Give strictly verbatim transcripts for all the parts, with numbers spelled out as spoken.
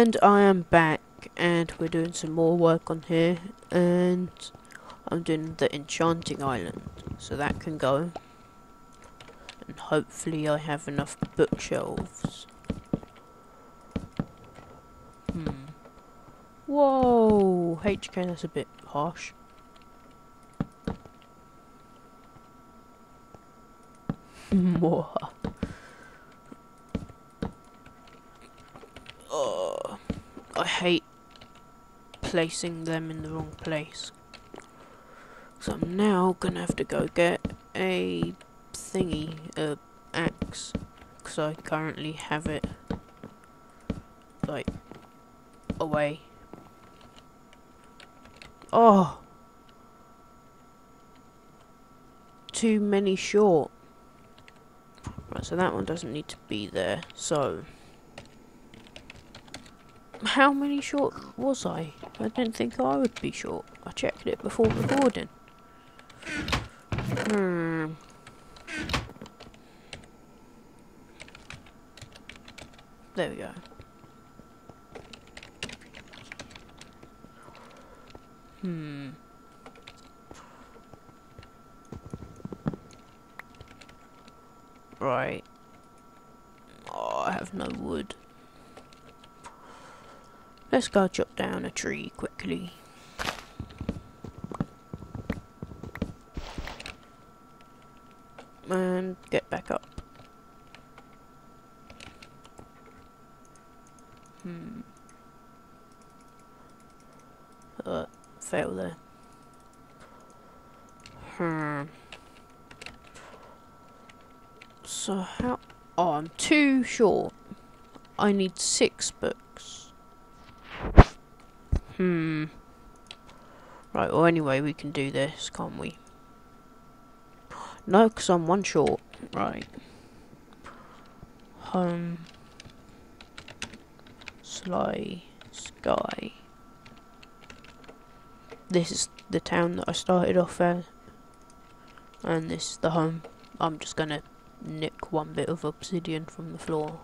And I am back, and we're doing some more work on here, and I'm doing the enchanting island, so that can go. And hopefully I have enough bookshelves. Hmm. Whoa! H K, that's a bit harsh. Mwah. Oh, I hate placing them in the wrong place. So I'm now gonna have to go get a thingy, a uh, axe, because I currently have it like away. Oh, too many short. Right, so that one doesn't need to be there. So, how many short was I? I didn't think I would be short. I checked it before recording. Hmm. There we go. Hmm. Right. Oh, I have no wood. Let's go chop down a tree quickly. And get back up. Hmm. Uh, fail there. Hmm. So how... Oh, I'm too short. I need six books. Hmm. Right, well anyway, we can do this, can't we? No, because I'm one short. Right. Home. Sly Sky. This is the town that I started off at. And this is the home. I'm just going to nick one bit of obsidian from the floor.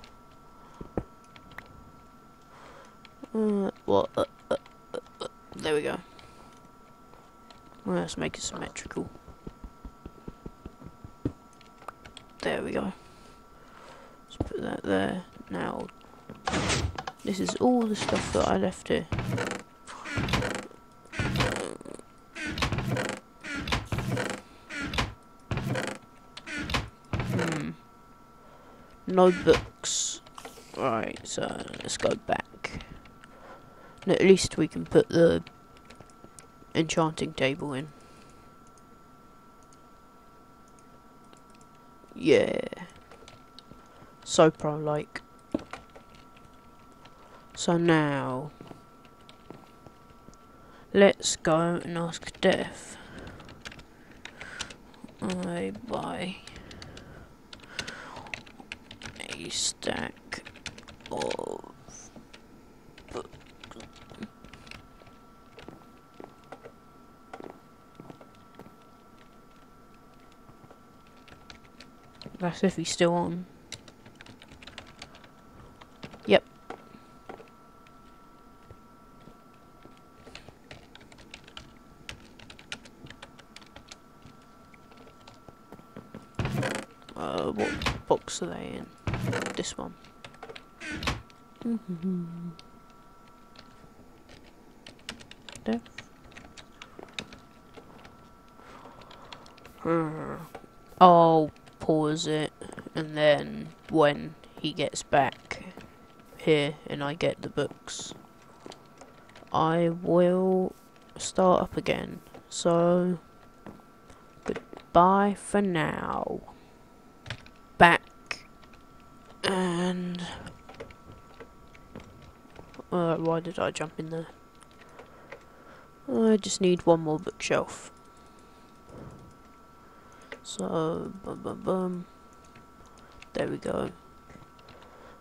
Uh, well, uh, uh, uh, uh, there we go. Well, let's make it symmetrical. There we go. Let's put that there. Now, this is all the stuff that I left here. No books. Right, so let's go back. And at least we can put the enchanting table in. Yeah. So pro-like. So now, let's go and ask Death. I buy stack of books. That's if he's still on. Yep. Uh, what box are they in? This one. Mm-hmm. There. Mm. I'll pause it, and then when he gets back here and I get the books, I will start up again. So, goodbye for now. Back. And uh, why did I jump in there? I just need one more bookshelf. So bum bum bum. There we go.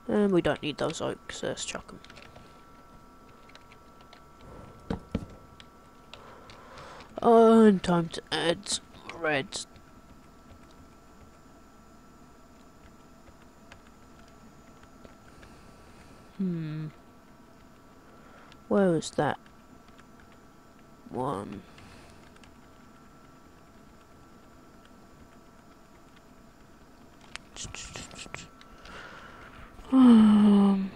And we don't need those oaks. So let's chuck them. Oh, and time to add red. Hmm. Where was that one? Um.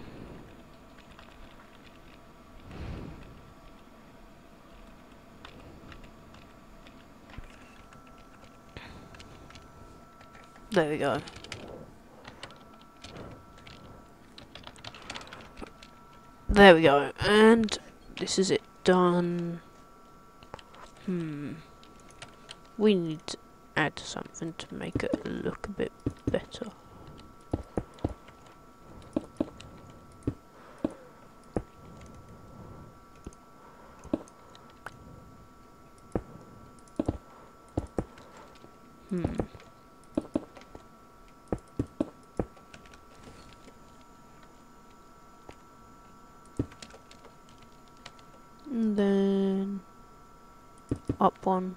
There we go. There we go, and this is it done. Hmm. We need to add something to make it look a bit better. Hmm. Then up one.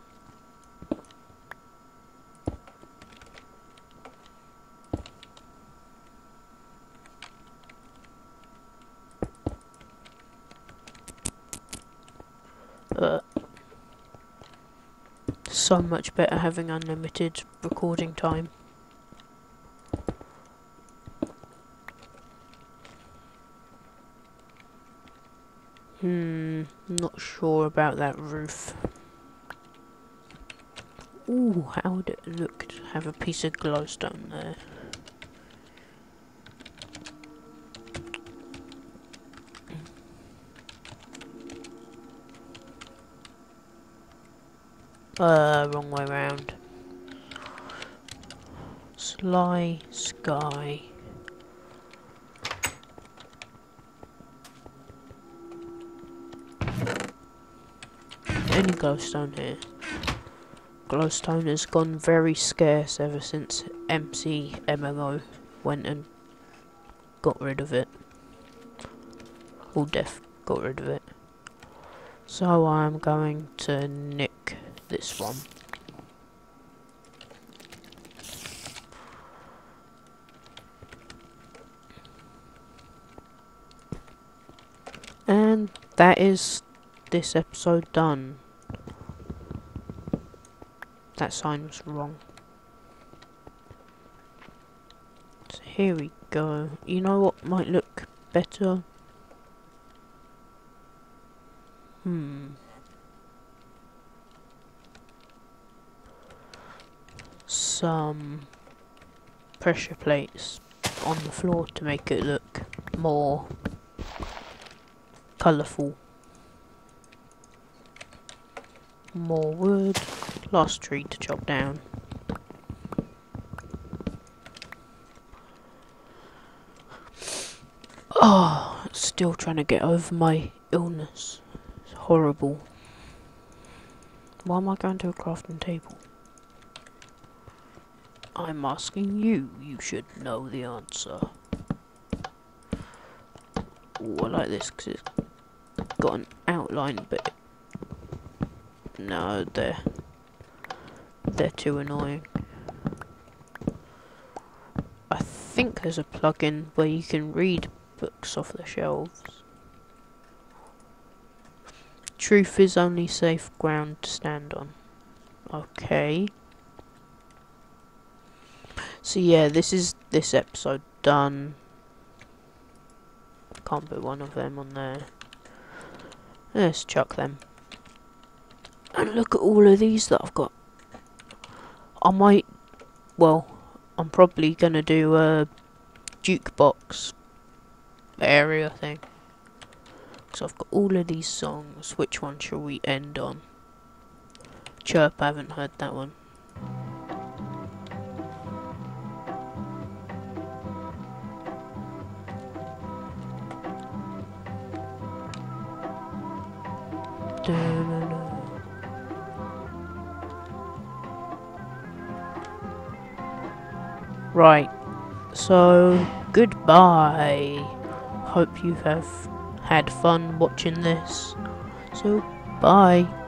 Uh, so much better having unlimited recording time. Hmm, not sure about that roof. Ooh, how would it look to have a piece of glowstone there? Uh, wrong way round. Sly sky. Any glowstone here? Glowstone has gone very scarce ever since M C M M O went and got rid of it. Or Def got rid of it. So I'm going to nick this one. And that is this episode done. That sign was wrong. So here we go. You know what might look better? Hmm. Some pressure plates on the floor to make it look more colourful. More wood. Last tree to chop down. Oh, still trying to get over my illness. It's horrible. Why am I going to a crafting table? I'm asking you. You should know the answer. Ooh, I like this because it's got an outline, but no, there. They're too annoying. I think there's a plugin where you can read books off the shelves. Truth is only safe ground to stand on. Okay. So yeah, this is this episode done. Can't put one of them on there. Let's chuck them. And look at all of these that I've got. I might, well, I'm probably going to do a jukebox area thing. So I've got all of these songs. Which one shall we end on? Chirp, I haven't heard that one. Dun -dun. Right, so goodbye. Hope you have had fun watching this. So, bye.